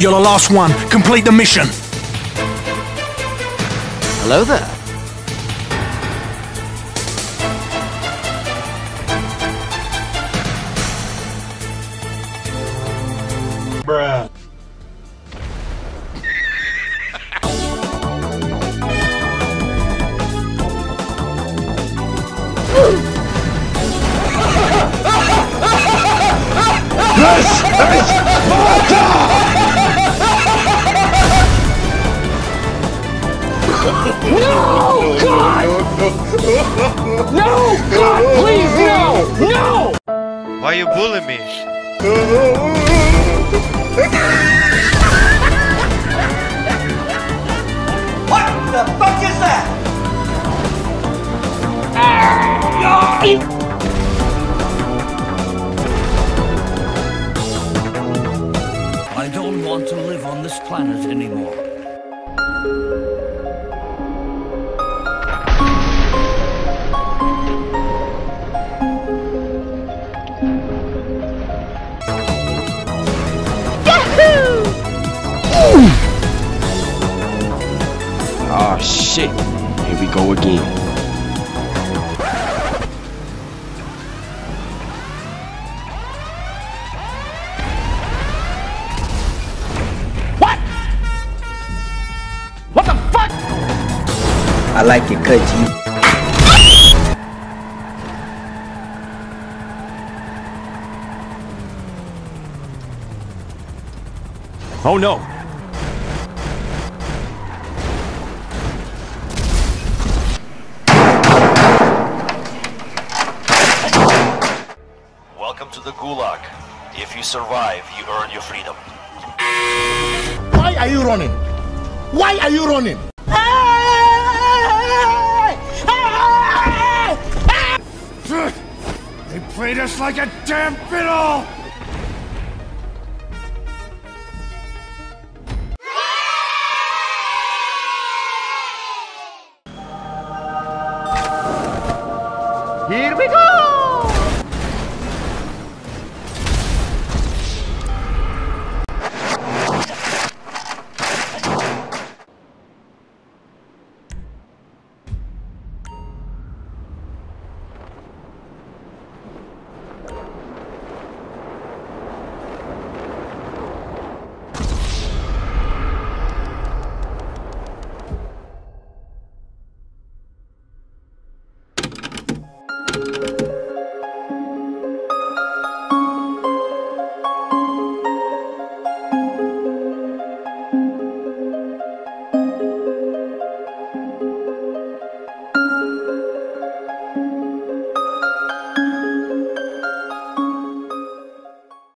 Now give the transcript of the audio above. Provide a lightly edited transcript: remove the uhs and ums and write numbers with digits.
You're the last one. Complete the mission. Hello there. Bruh. This is no, God! No, God, please, no! No! Why are you bullying me? What the fuck is that? I don't want to live on this planet anymore. Oh shit, here we go again. What? What the fuck? I like it, cut you. Oh no. Welcome to the Gulag. If you survive, you earn your freedom. Why are you running? Why are you running? They played us like a damn fiddle! Here we go!